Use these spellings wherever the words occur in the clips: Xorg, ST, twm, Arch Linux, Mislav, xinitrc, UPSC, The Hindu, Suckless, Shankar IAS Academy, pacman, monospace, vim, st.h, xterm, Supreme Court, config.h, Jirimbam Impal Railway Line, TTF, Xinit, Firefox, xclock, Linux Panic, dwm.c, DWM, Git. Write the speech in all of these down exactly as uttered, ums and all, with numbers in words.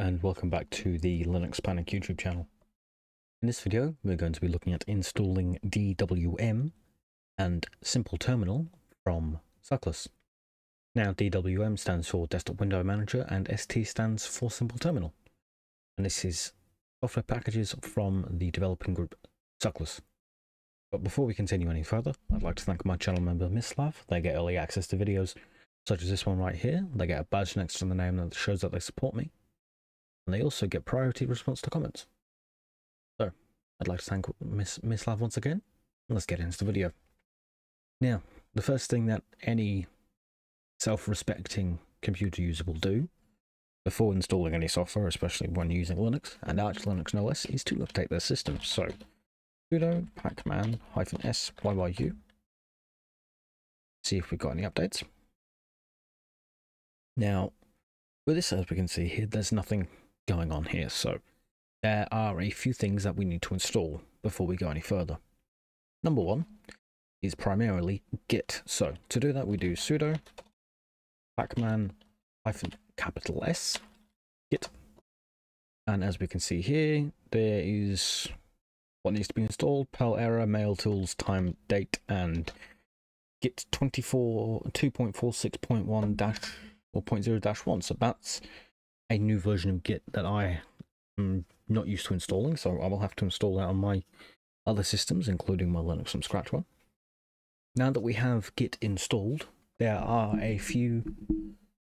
and welcome back to the Linux Panic YouTube channel. In this video, we're going to be looking at installing D W M and Simple Terminal from Suckless. Now, D W M stands for Desktop Window Manager and S T stands for Simple Terminal. And this is software packages from the developing group Suckless. But before we continue any further, I'd like to thank my channel member Mislav. They get early access to videos such as this one right here. They get a badge next to the name that shows that they support me. And they also get priority response to comments. So, I'd like to thank Mislav once again. Let's get into the video. Now, the first thing that any self-respecting computer user will do before installing any software, especially when using Linux, and Arch Linux no less, is to update their system. So, sudo pacman-s yyu. See if we've got any updates. Now, with this, as we can see here, there's nothing going on here, so there are a few things that we need to install before we go any further. Number one is primarily Git. So to do that, we do sudo pacman hyphen capital S Git, and as we can see here, there is what needs to be installed: Perl error, mail tools, time, date, and Git twenty-four two point four six point one dash or zero point zero dash one. So that's a new version of Git that I am not used to installing, so I will have to install that on my other systems, including my Linux from scratch one. Now that we have Git installed, there are a few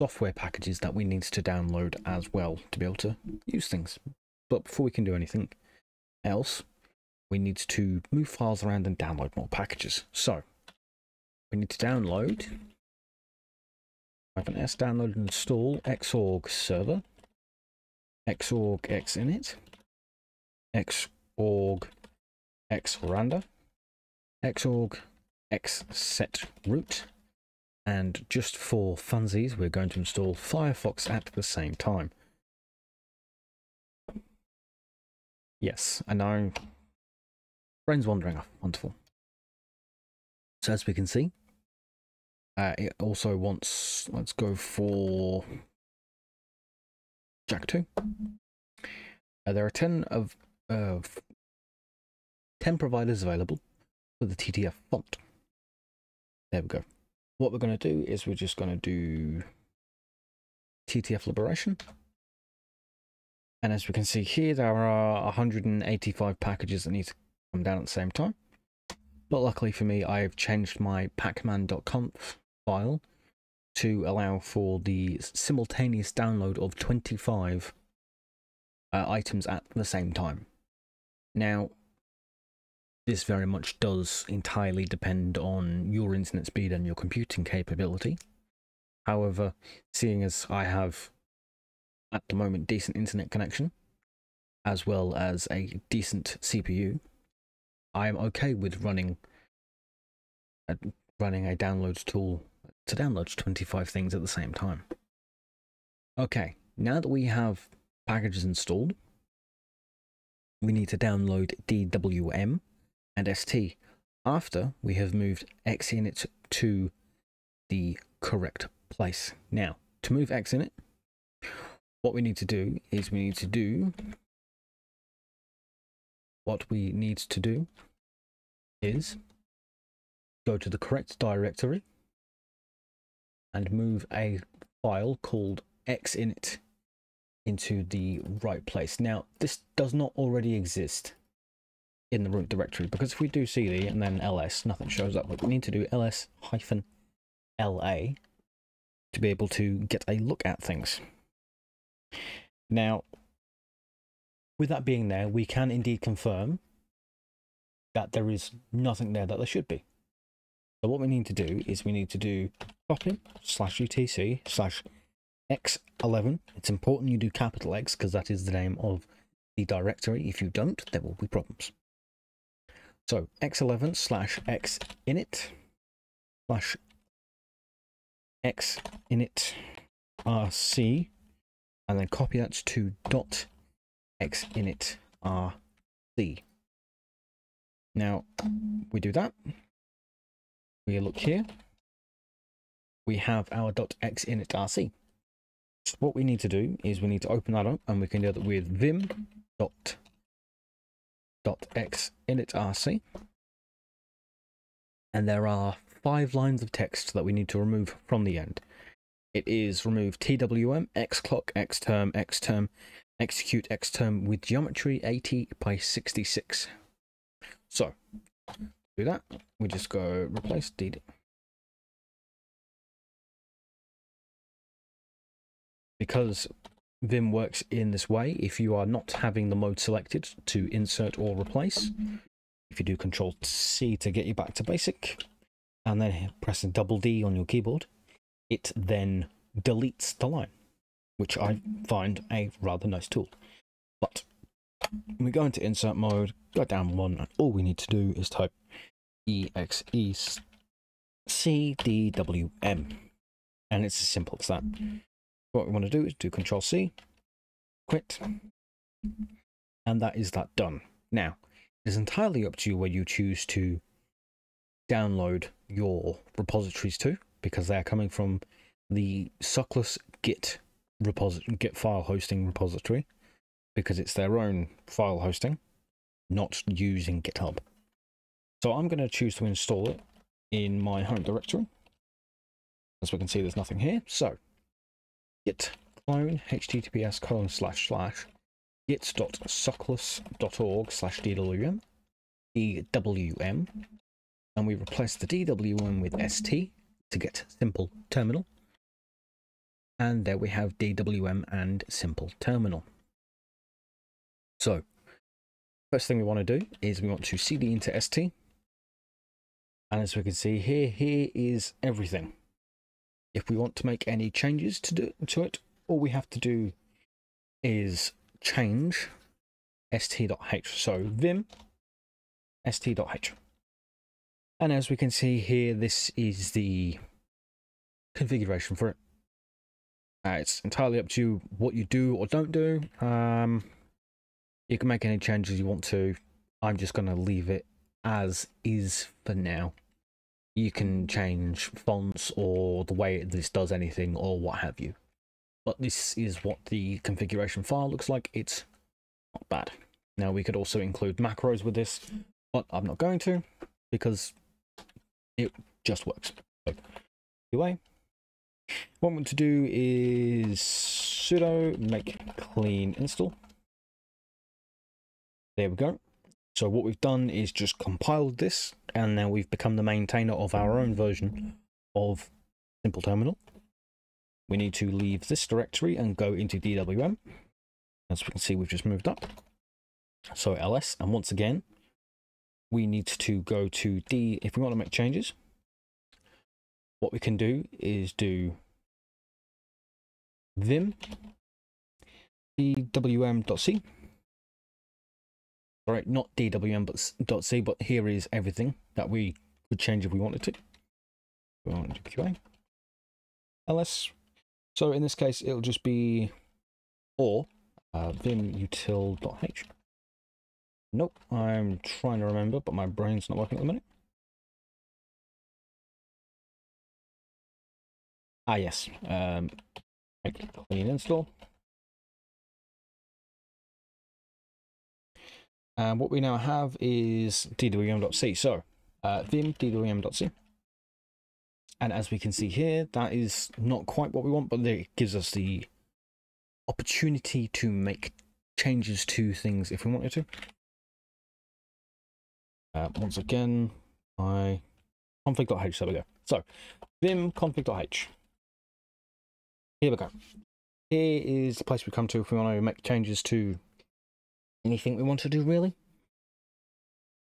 software packages that we need to download as well to be able to use things. But before we can do anything else, we need to move files around and download more packages. So we need to download S download and install Xorg server, Xorg Xinit, Xorg Xranda, Xorg Xset root, and just for funsies, we're going to install Firefox at the same time. Yes, and now brain's wandering off. Wonderful. So as we can see, Uh, it also wants, let's go for Jack two. Uh, there are ten of uh, ten providers available for the T T F font. There we go. What we're going to do is we're just going to do T T F Liberation. And as we can see here, there are one hundred eighty-five packages that need to come down at the same time. But luckily for me, I've changed my pacman dot conf file to allow for the simultaneous download of twenty-five uh, items at the same time. Now, this very much does entirely depend on your internet speed and your computing capability. However, seeing as I have, at the moment, decent internet connection, as well as a decent C P U, I am okay with running a, running a downloads tool to download twenty-five things at the same time. Okay, now that we have packages installed, we need to download D W M and S T after we have moved Xinit to the correct place. Now, to move Xinit, what we need to do is we need to do What we need to do is go to the correct directory and move a file called xinit into the right place. Now, this does not already exist in the root directory, because if we do cd and then ls, nothing shows up. But we need to do ls hyphen la to be able to get a look at things. Now, with that being there, we can indeed confirm that there is nothing there that there should be. So what we need to do is we need to do copy slash utc slash x eleven. It's important you do capital X, because that is the name of the directory. If you don't, there will be problems. So x eleven slash x init slash x init rc, and then copy that to dot xinitrc. Now we do that, we look here, we have our .xinitrc. So what we need to do is we need to open that up, and we can do that with vim dot dot xinitrc, and there are five lines of text that we need to remove from the end. It is remove twm, xclock, xterm, xterm, execute xterm with geometry eighty by sixty-six. So to do that, we just go replace dd, because Vim works in this way. If you are not having the mode selected to insert or replace, if you do control C to get you back to basic, and then press double D on your keyboard, it then deletes the line, which I find a rather nice tool. But we go into insert mode, go down one, and all we need to do is type E X E C D W M, and it's as simple as that. What we want to do is do control C, quit, and that is that done. Now, it's entirely up to you where you choose to download your repositories to, because they are coming from the Suckless Git repository, Git file hosting repository, because it's their own file hosting, not using GitHub. So I'm going to choose to install it in my home directory. As we can see, there's nothing here. So git clone https colon slash slash git.suckless.org slash dwm, dwm, and we replace the dwm with st to get simple terminal. And there we have dwm and simple terminal. So first thing we want to do is we want to cd into st, and as we can see here, here is everything. If we want to make any changes to, do, to it, all we have to do is change st.h. So vim st.h. And as we can see here, this is the configuration for it. Uh, it's entirely up to you what you do or don't do. Um, you can make any changes you want to. I'm just going to leave it as is for now. You can change fonts or the way this does anything or what have you. But this is what the configuration file looks like. It's not bad. Now, we could also include macros with this, but I'm not going to, because it just works. So, anyway, what I want to do is sudo make clean install. There we go. So what we've done is just compiled this, and now we've become the maintainer of our own version of Simple Terminal. We need to leave this directory and go into D W M. As we can see, we've just moved up. So L S, and once again, we need to go to D. If we want to make changes, what we can do is do vim dwm.c. Right, not dwm but .c, but here is everything that we could change if we wanted to. We want to do Q A. Ls. So in this case, it'll just be or uh, vim util.h. Nope, I'm trying to remember, but my brain's not working at the minute. Ah, yes. Um, clean install. And what we now have is dwm.c. So uh, vim dwm.c. And as we can see here, that is not quite what we want, but it gives us the opportunity to make changes to things if we wanted to. Uh, once again, I config.h, there we go. So vim config.h. Here we go. Here is the place we come to if we want to make changes to anything we want to do, really.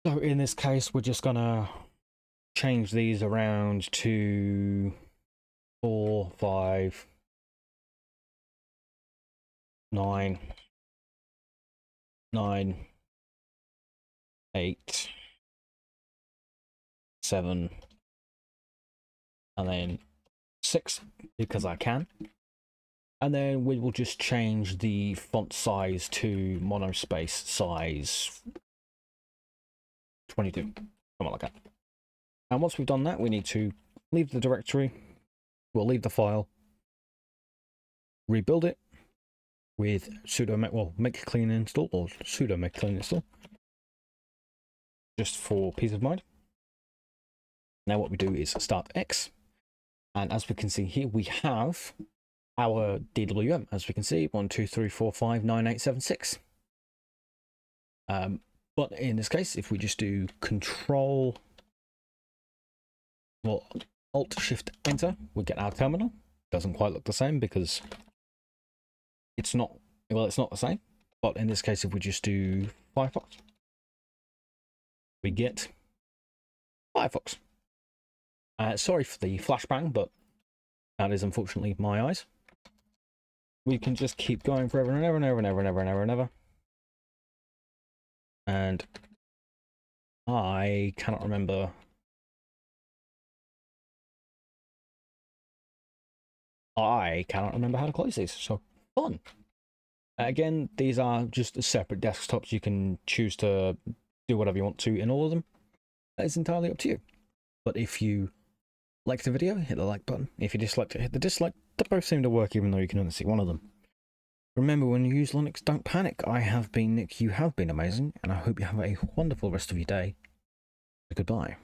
So in this case, we're just gonna change these around to four, five, nine, nine, eight, seven, and then six, because I can. And then we will just change the font size to monospace size twenty-two, something like that. And once we've done that, we need to leave the directory. We'll leave the file. rebuild it with sudo make, well, make clean install or sudo make clean install, just for peace of mind. Now what we do is start X, and as we can see here, we have our D W M. As we can see, one, two, three, four, five, nine, eight, seven, six. Um, but in this case, if we just do Control, well, Alt Shift Enter, we get our terminal. Doesn't quite look the same because it's not, well, it's not the same. But in this case, if we just do Firefox, we get Firefox. Uh, sorry for the flashbang, but that is unfortunately my eyes. We can just keep going forever and ever and ever and ever and ever and ever and ever. And I cannot remember. I cannot remember how to close these, so fun. Again, these are just separate desktops. You can choose to do whatever you want to in all of them. That is entirely up to you. But if you like the video, hit the like button. If you disliked it, hit the dislike. They both seem to work even though you can only see one of them. Remember, when you use Linux, don't panic. I have been Nick, you have been amazing, and I hope you have a wonderful rest of your day. Goodbye.